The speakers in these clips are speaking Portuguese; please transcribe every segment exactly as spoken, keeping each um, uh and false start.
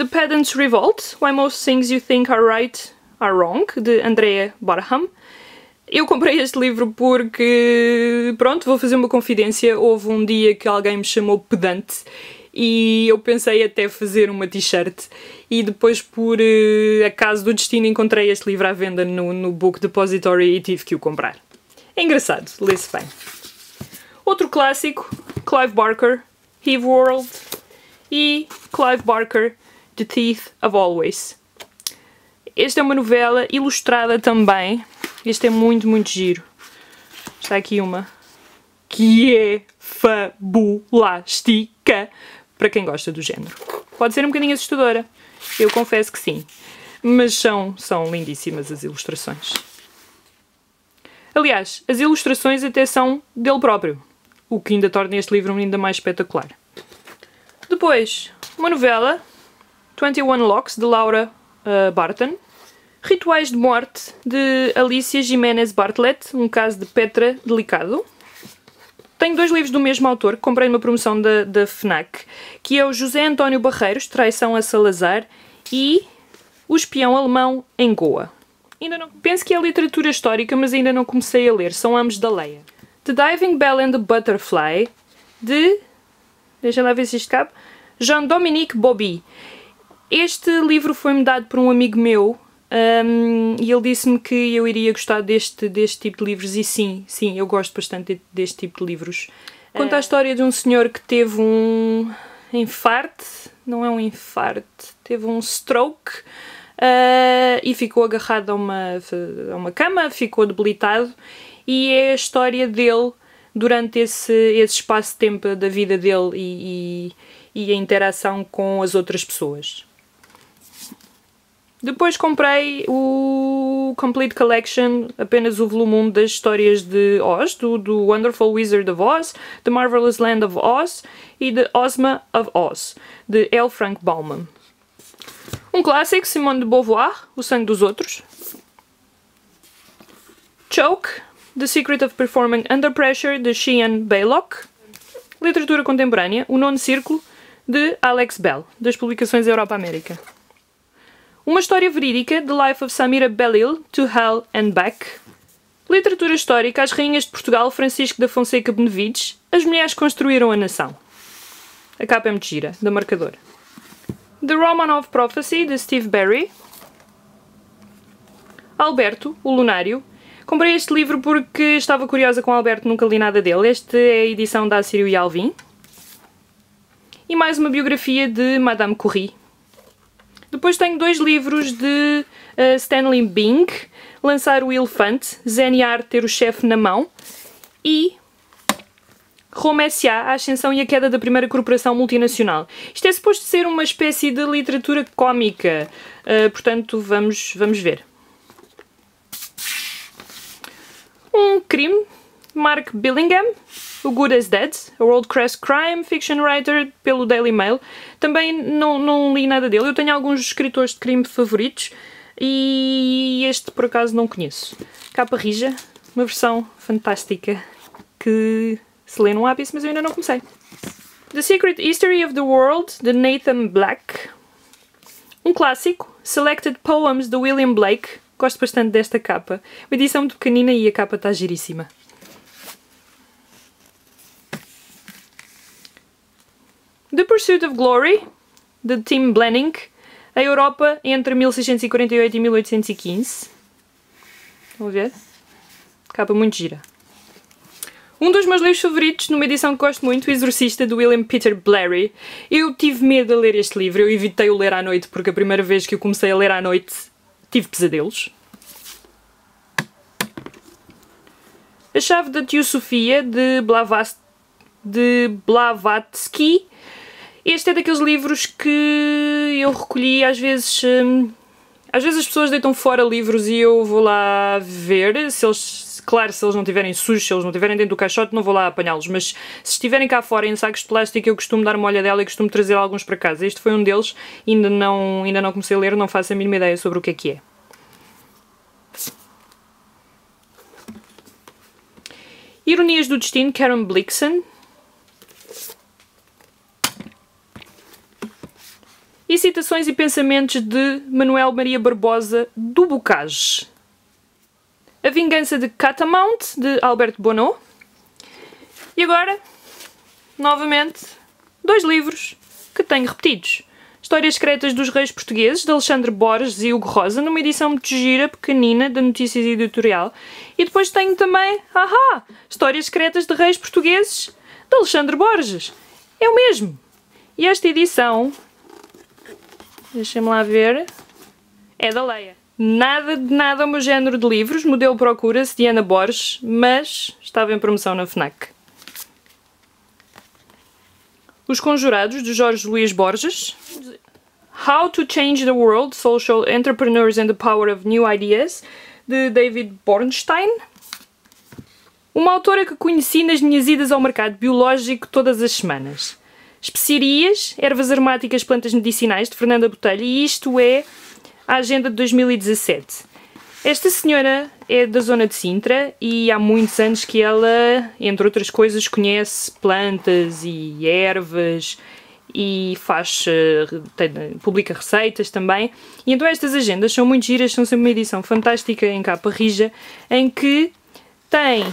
The Pedant's Revolt, Why Most Things You Think Are Right Are Wrong, de Andrea Barham. Eu comprei este livro porque, pronto, vou fazer uma confidência, houve um dia que alguém me chamou pedante e eu pensei até fazer uma t-shirt e depois, por uh, acaso do destino, encontrei este livro à venda no, no Book Depository e tive que o comprar. É engraçado, lê-se bem. Outro clássico, Clive Barker, His World, e Clive Barker, The Teeth of Always. Esta é uma novela ilustrada também. Este é muito, muito giro. Está aqui uma que é fabulástica para quem gosta do género. Pode ser um bocadinho assustadora, eu confesso que sim, mas são, são lindíssimas as ilustrações. Aliás, as ilustrações até são dele próprio, o que ainda torna este livro ainda mais espetacular. Depois, uma novela, vinte e um Locks, de Laura uh, Barton. Rituais de Morte, de Alicia Jiménez Bartlett, um caso de Petra delicado. Tenho dois livros do mesmo autor, que comprei numa promoção da, da FNAC, que é o José António Barreiros, Traição a Salazar, e O Espião Alemão em Goa. Ainda não, penso que é literatura histórica, mas ainda não comecei a ler, são ambos da Leia. The Diving Bell and the Butterfly, de... deixa lá ver se isto cabe... Jean-Dominique Bobi. Este livro foi-me dado por um amigo meu, Um, e ele disse-me que eu iria gostar deste, deste tipo de livros, e sim, sim, eu gosto bastante de, deste tipo de livros. Conta é. a história de um senhor que teve um infarte, não é um infarte, teve um stroke uh, e ficou agarrado a uma, a uma cama, ficou debilitado, e é a história dele durante esse, esse espaço de tempo da vida dele e, e, e a interação com as outras pessoas. Depois comprei o Complete Collection, apenas o volume um das histórias de Oz, do, do Wonderful Wizard of Oz, The Marvelous Land of Oz e The Ozma of Oz, de L. Frank Baum. Um clássico, Simone de Beauvoir, O Sangue dos Outros. Choke, The Secret of Performing Under Pressure, de Sheehan Baylock. Literatura Contemporânea, O Nono Círculo, de Alex Bell, das publicações Europa América. Uma História Verídica, The Life of Samira Belil, To Hell and Back. Literatura Histórica, As Rainhas de Portugal, Francisco da Fonseca Benevides, As Mulheres Construíram a Nação. A capa é muito gira, da Marcador. The Romanov Prophecy, de Steve Berry. Alberto, o Lunário. Comprei este livro porque estava curiosa com Alberto, nunca li nada dele. Esta é a edição da Assírio e Alvim. E mais uma biografia de Madame Curie. Depois tenho dois livros de uh, Stanley Bing, Lançar o Elefante, Zenear, Ter o Chefe na Mão, e Roma S A, A Ascensão e a Queda da Primeira Corporação Multinacional. Isto é suposto ser uma espécie de literatura cómica, uh, portanto vamos, vamos ver. Um crime, Mark Billingham, O Good as Dead, a World Class Crime Fiction Writer, pelo Daily Mail. Também não, não li nada dele. Eu tenho alguns escritores de crime favoritos e este por acaso não conheço. Capa rija, uma versão fantástica que se lê num ápice, mas eu ainda não comecei. The Secret History of the World, de Nathan Black. Um clássico, Selected Poems, de William Blake. Gosto bastante desta capa. Uma edição muito pequenina e a capa está giríssima. The Pursuit of Glory, de Tim Blanning, A Europa entre mil seiscentos e quarenta e oito e mil oitocentos e quinze. Estão a ver? Capa muito gira. Um dos meus livros favoritos, numa edição que gosto muito, O Exorcista, de William Peter Blatty. Eu tive medo de ler este livro, eu evitei o ler à noite, porque a primeira vez que eu comecei a ler à noite tive pesadelos. A Chave da Teosofia, de, Blavas... de Blavatsky. Este é daqueles livros que eu recolhi, às vezes, hum, às vezes as pessoas deitam fora livros e eu vou lá ver, se eles, claro, se eles não tiverem sujos, se eles não tiverem dentro do caixote, não vou lá apanhá-los, mas se estiverem cá fora em sacos de plástico, eu costumo dar uma olhadela e costumo trazer alguns para casa. Este foi um deles, ainda não, ainda não comecei a ler, não faço a mínima ideia sobre o que é que é. Ironias do Destino, Karen Blixen. e citações e pensamentos de Manuel Maria Barbosa do Bocage. A Vingança de Catamount, de Alberto Bono. E agora, novamente, dois livros que tenho repetidos. Histórias Secretas dos Reis Portugueses, de Alexandre Borges e Hugo Rosa, numa edição muito gira, pequenina, da Notícias Editorial. E depois tenho também, ahá, Histórias Secretas de Reis Portugueses, de Alexandre Borges. É o mesmo. E esta edição, deixem-me lá ver, é da Leia. Nada de nada o meu género de livros, modelo procura-se de Ana Borges, mas estava em promoção na FNAC. Os Conjurados, de Jorge Luís Borges. How to Change the World, Social Entrepreneurs and the Power of New Ideas, de David Bornstein. Uma autora que conheci nas minhas idas ao mercado biológico todas as semanas. Especiarias, ervas aromáticas, plantas medicinais, de Fernanda Botelho, e isto é a agenda de dois mil e dezassete. Esta senhora é da zona de Sintra e há muitos anos que ela, entre outras coisas, conhece plantas e ervas e faz, tem, publica receitas também. E então estas agendas são muito giras, são sempre uma edição fantástica em capa rija, em que tem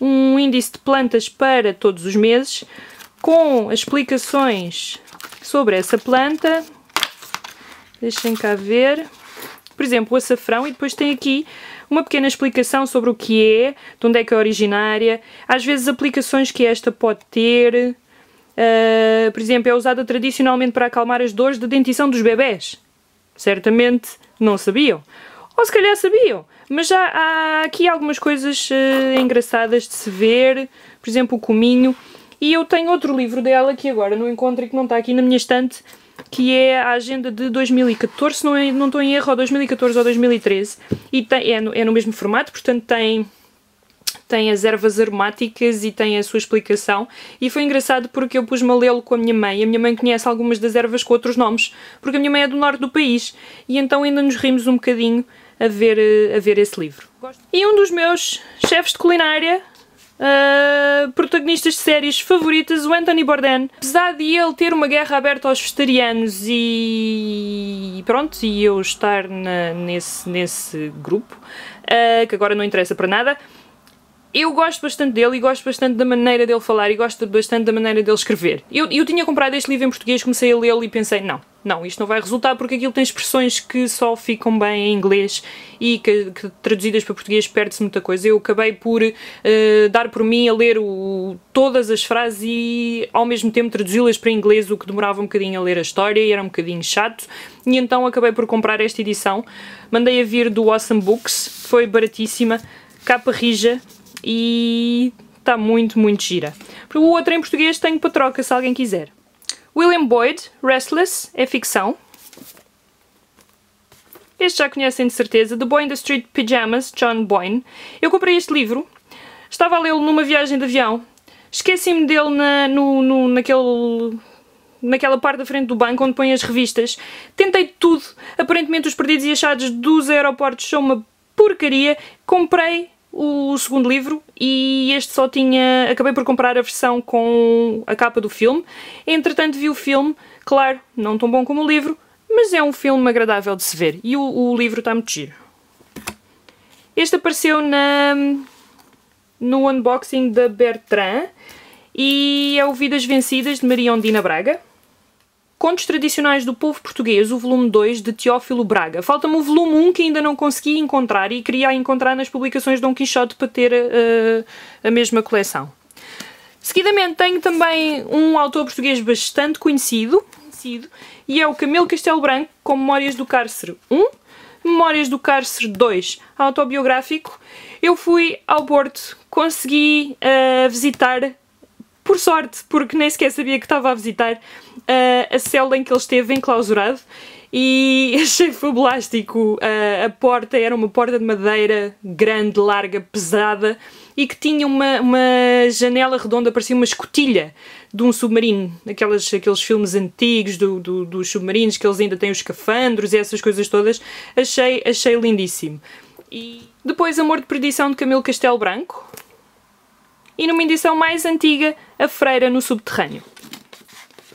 um índice de plantas para todos os meses, com as explicações sobre essa planta. Deixem cá ver, por exemplo, o açafrão, e depois tem aqui uma pequena explicação sobre o que é, de onde é que é originária, às vezes aplicações que esta pode ter. Uh, por exemplo, é usada tradicionalmente para acalmar as dores de dentição dos bebés. Certamente não sabiam. Ou se calhar sabiam, mas já há aqui algumas coisas uh, engraçadas de se ver, por exemplo, o cominho. E eu tenho outro livro dela que agora não encontro e que não está aqui na minha estante, que é a agenda de dois mil e catorze, se não, é, não estou em erro, ou dois mil e catorze ou dois mil e treze, e tem, é, no, é no mesmo formato, portanto tem, tem as ervas aromáticas e tem a sua explicação, e foi engraçado porque eu pus-me a lê-lo com a minha mãe, a minha mãe conhece algumas das ervas com outros nomes, porque a minha mãe é do norte do país, e então ainda nos rimos um bocadinho a ver, a ver esse livro. E um dos meus chefes de culinária, Uh, protagonistas de séries favoritas, o Anthony Bourdain. Apesar de ele ter uma guerra aberta aos vegetarianos e pronto, e eu estar na, nesse, nesse grupo, uh, que agora não interessa para nada, eu gosto bastante dele e gosto bastante da maneira dele falar e gosto bastante da maneira dele escrever. Eu, eu tinha comprado este livro em português, comecei a lê-lo e pensei, não, não, isto não vai resultar porque aquilo tem expressões que só ficam bem em inglês e que, que traduzidas para português perde-se muita coisa. Eu acabei por uh, dar por mim a ler o, todas as frases e ao mesmo tempo traduzi-las para inglês, o que demorava um bocadinho a ler a história e era um bocadinho chato, e então acabei por comprar esta edição. Mandei a vir do Awesome Books, foi baratíssima, capa rija e está muito, muito gira. O outro em português tenho para troca se alguém quiser. William Boyd, Restless, é ficção. Este já conhecem de certeza, The Boy in the Street Pyjamas, John Boyne. Eu comprei este livro, estava a lê-lo numa viagem de avião, esqueci-me dele na, no, no, naquele, naquela parte da frente do banco onde põem as revistas. Tentei tudo, aparentemente os perdidos e achados dos aeroportos são uma porcaria. Comprei o segundo livro e este só tinha... acabei por comprar a versão com a capa do filme. Entretanto vi o filme, claro, não tão bom como o livro, mas é um filme agradável de se ver e o, o livro está muito giro. Este apareceu na, no unboxing da Bertrand e é o Vidas Vencidas, de Maria Ondina Braga. Contos Tradicionais do Povo Português, o volume dois, de Teófilo Braga. Falta-me o volume um que ainda não consegui encontrar e queria encontrar nas publicações de Dom Quixote para ter uh, a mesma coleção. Seguidamente tenho também um autor português bastante conhecido, conhecido e é o Camilo Castelo Branco, com Memórias do Cárcere um, Memórias do Cárcere dois, autobiográfico. Eu fui ao Porto, consegui uh, visitar, por sorte, porque nem sequer sabia que estava a visitar, uh, a cela em que ele esteve enclausurado, e achei fabulástico. Uh, a porta era uma porta de madeira grande, larga, pesada, e que tinha uma, uma janela redonda, parecia uma escotilha de um submarino. Aquelas, aqueles filmes antigos do, do, dos submarinos, que eles ainda têm os escafandros e essas coisas todas. Achei, achei lindíssimo. E depois Amor de Perdição, de Camilo Castelo Branco. E numa edição mais antiga, A Freira no Subterrâneo.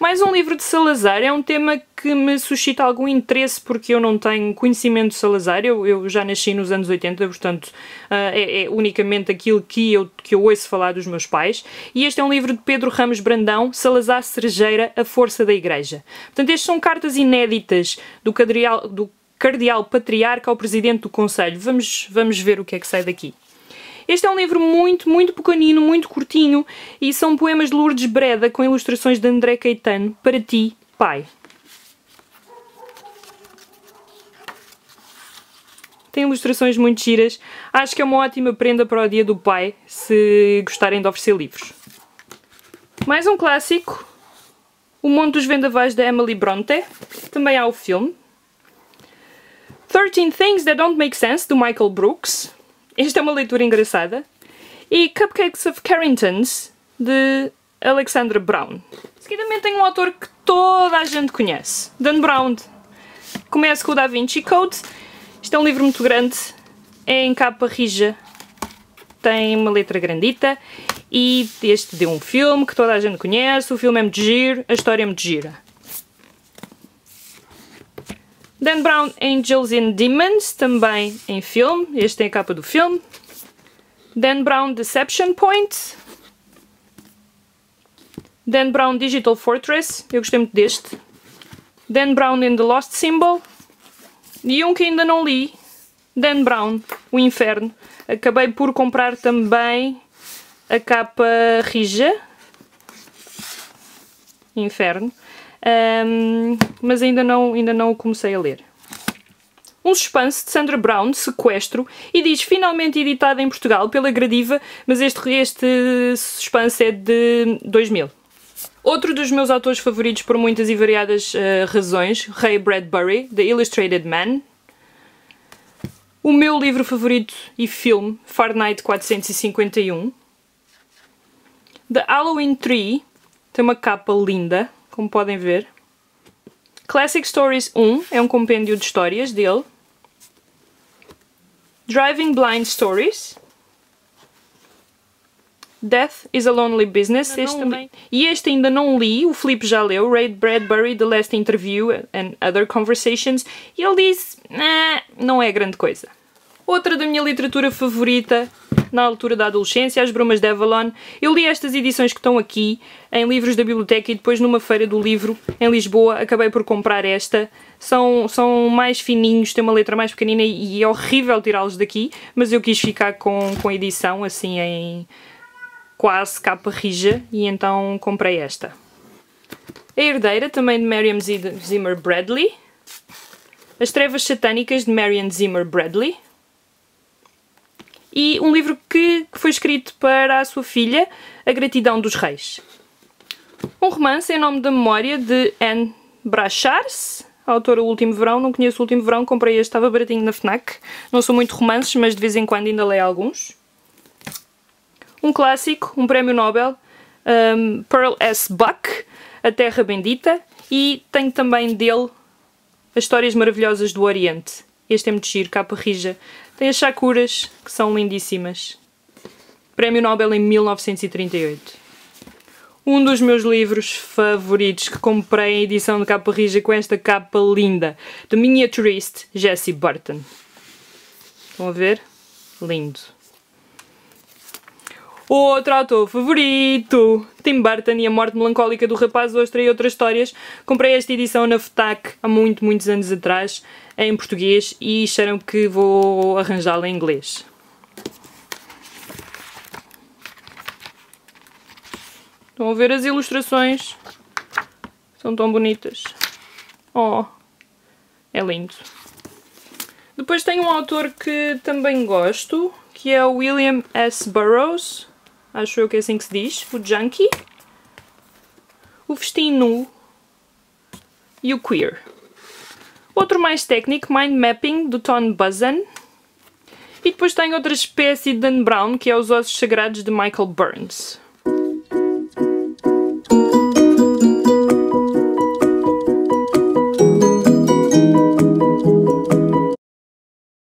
Mais um livro de Salazar é um tema que me suscita algum interesse porque eu não tenho conhecimento de Salazar, eu, eu já nasci nos anos oitenta, portanto uh, é, é unicamente aquilo que eu, que eu ouço falar dos meus pais, e este é um livro de Pedro Ramos Brandão, Salazar Cerejeira, A Força da Igreja. Portanto, estas são cartas inéditas do cardeal, do cardeal patriarca ao presidente do Conselho. Vamos, vamos ver o que é que sai daqui. Este é um livro muito, muito pequenino, muito curtinho, e são poemas de Lourdes Breda com ilustrações de André Caetano, Para Ti, Pai. Tem ilustrações muito giras, acho que é uma ótima prenda para o Dia do Pai, se gostarem de oferecer livros. Mais um clássico, O Monte dos Vendavais, da Emily Brontë, também há o filme. thirteen Things That Don't Make Sense, do Michael Brooks. Esta é uma leitura engraçada. E Cupcakes of Carringtons, de Alexandre Brown. Seguidamente tem um autor que toda a gente conhece, Dan Brown. Começa com o Da Vinci Code. Isto é um livro muito grande, é em capa rija, tem uma letra grandita, e este deu um filme que toda a gente conhece, o filme é muito giro, a história é muito gira. Dan Brown, Angels and Demons, também em filme. Este tem a capa do filme. Dan Brown, Deception Point. Dan Brown, Digital Fortress. Eu gostei muito deste. Dan Brown and the Lost Symbol. E um que ainda não li, Dan Brown, O Inferno. Acabei por comprar também a capa rija. Inferno. Um, mas ainda não, ainda não o comecei a ler. Um suspense de Sandra Brown, Sequestro, e diz finalmente editado em Portugal pela Gradiva, mas este, este suspense é de dois mil. Outro dos meus autores favoritos por muitas e variadas uh, razões, Ray Bradbury, The Illustrated Man. O meu livro favorito e filme, Fahrenheit quatrocentos e cinquenta e um. The Halloween Tree, tem uma capa linda, como podem ver. Classic Stories um é um compêndio de histórias dele. Driving Blind Stories. Death is a Lonely Business. Este também. E este ainda não li, o Filipe já leu. Ray Bradbury, The Last Interview and Other Conversations. E ele disse, nah, não é grande coisa. Outra da minha literatura favorita na altura da adolescência, As Brumas de Avalon. Eu li estas edições que estão aqui em livros da biblioteca e depois numa feira do livro em Lisboa acabei por comprar esta. São, são mais fininhos, têm uma letra mais pequenina e é horrível tirá-los daqui, mas eu quis ficar com, com a edição assim em quase capa rija e então comprei esta. A Herdeira, também de Marian Zimmer Bradley. As Trevas Satânicas, de Marian Zimmer Bradley. E um livro que foi escrito para a sua filha, A Gratidão dos Reis. Um romance em nome da memória, de Anne Brachars, autora O Último Verão. Não conheço O Último Verão, comprei este, estava baratinho na FNAC. Não sou muito romances, mas de vez em quando ainda leio alguns. Um clássico, um prémio Nobel, um, Pearl S. Buck, A Terra Bendita. E tenho também dele As Histórias Maravilhosas do Oriente. Este é muito giro, capa rija. Tem as Shakuras, que são lindíssimas. Prémio Nobel em mil novecentos e trinta e oito. Um dos meus livros favoritos, que comprei em edição de capa rija com esta capa linda, de Miniaturist, Jessie Burton. Estão a ver? Lindo. Outro autor favorito, Tim Burton, e A Morte Melancólica do Rapaz Ostra e Outras Histórias. Comprei esta edição na FTAC há muito, muitos anos atrás, em português, e disseram que vou arranjá-la em inglês. Estão a ver as ilustrações? São tão bonitas. Oh, é lindo. Depois tem um autor que também gosto, que é o William S. Burroughs, acho eu que é assim que se diz, o Junkie, o Festim Nu e o Queer. Outro mais técnico, Mind Mapping, do Tom Buzan. E depois tem outra espécie de Dan Brown, que é Os Ossos Sagrados, de Michael Burns.